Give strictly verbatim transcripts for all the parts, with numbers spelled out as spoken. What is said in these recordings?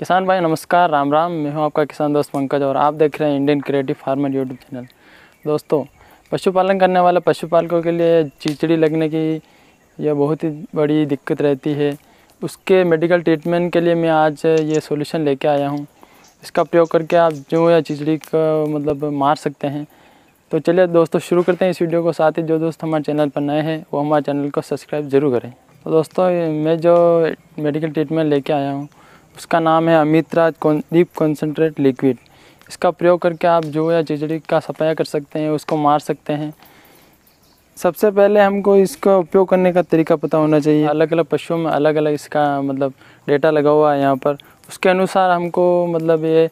किसान भाई नमस्कार, राम राम। मैं हूं आपका किसान दोस्त पंकज और आप देख रहे हैं Indian creative farmer YouTube channel. दोस्तों, पशुपालन करने वाले पशुपालकों के लिए चिचड़ी लगने की यह बहुत ही बड़ी दिक्कत रहती है। उसके मेडिकल ट्रीटमेंट के लिए मैं आज ये सोल्यूशन लेके आया हूँ। इसका प्रयोग करके आप जो या चिचड़ी का मतलब मार सकते हैं। तो चलिए दोस्तों शुरू करते हैं इस वीडियो को। साथ ही जो दोस्त हमारे चैनल पर नए हैं वो हमारे चैनल को सब्सक्राइब ज़रूर करें। तो दोस्तों, मैं जो मेडिकल ट्रीटमेंट लेके आया हूँ उसका नाम है अमित्राज कोन डीप कॉन्सेंट्रेट लिक्विड। इसका प्रयोग करके आप जो या चिचड़ी का सफाया कर सकते हैं, उसको मार सकते हैं। सबसे पहले हमको इसका उपयोग करने का तरीका पता होना चाहिए। अलग अलग पशुओं में अलग अलग इसका मतलब डेटा लगा हुआ है यहाँ पर। उसके अनुसार हमको मतलब ये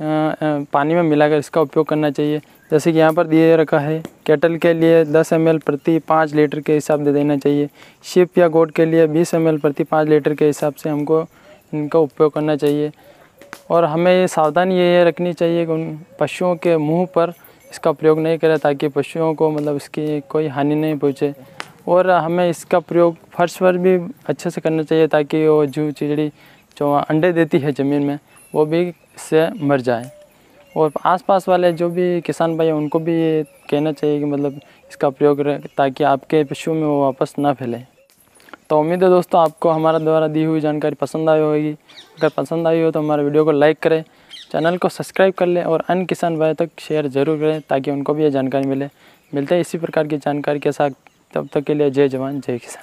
पानी में मिलाकर इसका उपयोग करना चाहिए। जैसे कि यहाँ पर दिए रखा है, कैटल के लिए दस एम एल प्रति पाँच लीटर के हिसाब दे देना चाहिए। शिप या गोट के लिए बीस एम एल प्रति पाँच लीटर के हिसाब से हमको इनका उपयोग करना चाहिए। और हमें ये सावधानी ये रखनी चाहिए कि उन पशुओं के मुंह पर इसका प्रयोग नहीं करें, ताकि पशुओं को मतलब इसकी कोई हानि नहीं पहुँचे। और हमें इसका प्रयोग फर्श पर भी अच्छे से करना चाहिए, ताकि वो जू चिचड़ी जो अंडे देती है ज़मीन में वो भी इससे मर जाए। और आसपास वाले जो भी किसान भाई हैं उनको भी ये कहना चाहिए कि मतलब इसका प्रयोग करें, ताकि आपके पशु में वो वापस ना फैले। तो उम्मीद है दोस्तों आपको हमारा द्वारा दी हुई जानकारी पसंद आई होगी। अगर पसंद आई हो तो हमारे वीडियो को लाइक करें, चैनल को सब्सक्राइब कर लें और अन्य किसान भाई तक शेयर ज़रूर करें, ताकि उनको भी ये जानकारी मिले। मिलते हैं इसी प्रकार की जानकारी के साथ। तब तक के लिए जय जवान जय किसान।